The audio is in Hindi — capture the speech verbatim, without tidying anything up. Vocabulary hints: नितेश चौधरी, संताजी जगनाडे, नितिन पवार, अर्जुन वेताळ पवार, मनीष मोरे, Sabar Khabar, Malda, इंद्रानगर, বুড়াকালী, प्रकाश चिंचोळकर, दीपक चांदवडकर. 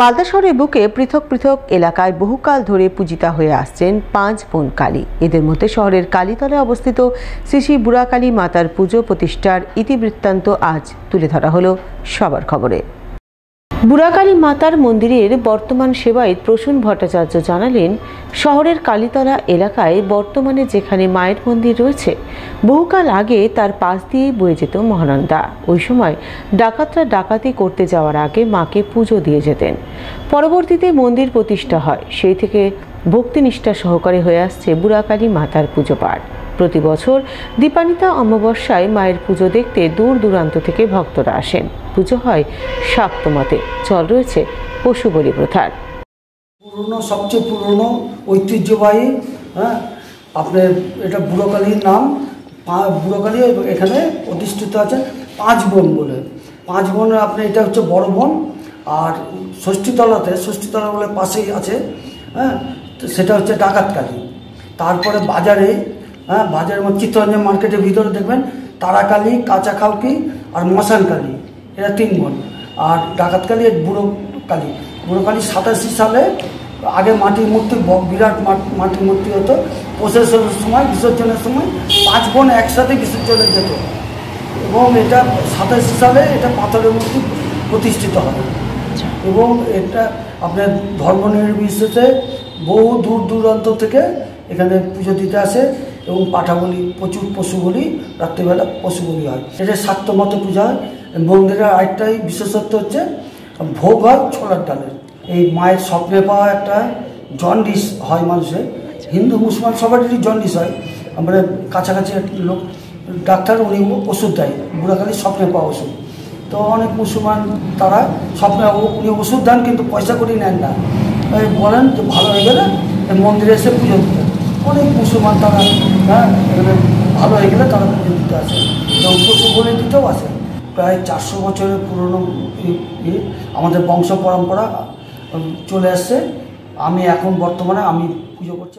मालदा शहरेर बुके पृथक पृथक एलाकाय बहुकाल धरे पूजिता हये आसछेन पाँच बोन काली। एदेर मध्ये शहरेर कालीतलाय अवस्थित श्री श्री बुढ़ाकाली मातार पुजो प्रतिष्ठार इतिवृत्तान्त आज तुले धरा हलो सबार खबरे। बुढ़ाकाली मातार मंदिरेर बर्तमान सेवायत प्रसून भट्टाचार्य जानालेन शहरेर कालीतला एलाकाय बर्तमाने जेखाने मायेर मंदिर रयेछे बहुकाल आगे तार पाश दिये बये जेत महानंदा। ओई समय डाकातरा डाकाती करते जावार आगे माके पुजो दिये जेतेन। परवर्तीते मंदिर प्रतिष्ठा हय। सेई थेके भक्तिनिष्ठा सहकारे हये आसछे बुढ़ाकाली मातार पुजो पाठ। प्रति बछर दीपान्विता अमावस्याय मायेर पुजो देखते दूर दूरान्त थेके भक्तरा आसेन। पुजो हय शाक्त मते। चल रयेछे पशु बलि प्रथार पुरानो सबचेये पुरानो ऐतिह्यबाहী आपनार एटा बुढ़ाकालीर नाम। बुढ़ाकाली एखाने प्रतिष्ठित आछे पाँच बोन बोले। पाँच बोन आपनार एटा हच्छे बड़ बोन और षष्ठीतलाते षष्ठीतला बोले पाशेई आछे। हाँ सेटा हच्छे डाकातकाली। तारपरे बाजारे हाँ बजार में चित्तरंजन मार्केटर भीतर देखें ताराकाली काचा खाउकी और मशानकाली एरा तीन बोन और डाकातकाली बुढ़ोकाली। बुढ़ोकाली सतासी साले आगे माटिर मूर्ति बिराट माटिर मूर्ति हतो। प्रसेसर समय विसर्जन समय पाँच बोन एकसाथे विसर्जन जेत एवं एटा सतासी साले एटा पाथर मूर्ति प्रतिष्ठित हबे एवं एटा आपनार धर्म निर्विशेषे बहु दूर दूरान्त थेके एखाने पुजो दिते आसे এবং পাঠা বলি প্রচুর পশু বলি রাত্রিবেলা পশু বলি হয়। এটা শাক্তমত পূজা। মন্দিরের আরেকটাই বিশেষত্ব হচ্ছে ভোগ হয় ছোলার ডালের। এই মায়ের স্বপ্নে পাওয়া একটা জন্ডিস হয় মানুষের। হিন্দু মুসলমান সবারই জন্ডিস হয়। আমরা কাছাকাছি লোক ডাক্তার উনি ওষুধ দেয় বুড়াকালীর স্বপ্নে পাওয়া ওষুধ। তো অনেক মুসলমান তারা স্বপ্নে উনি ওষুধ দেন কিন্তু পয়সা করে নেন না। বলেন যে ভালো হয়ে গেলে মন্দিরে এসে পুজো দিতে। অনেক মুসলমান তারা হ্যাঁ এখানে ভালো হয়ে গেলে তারা পুজো দিতে আসে এবং পশু বলি দিতেও আসে। প্রায় চারশো বছরের পুরনো আমাদের বংশ পরম্পরা চলে আসছে। আমি এখন বর্তমানে আমি পুজো করছি।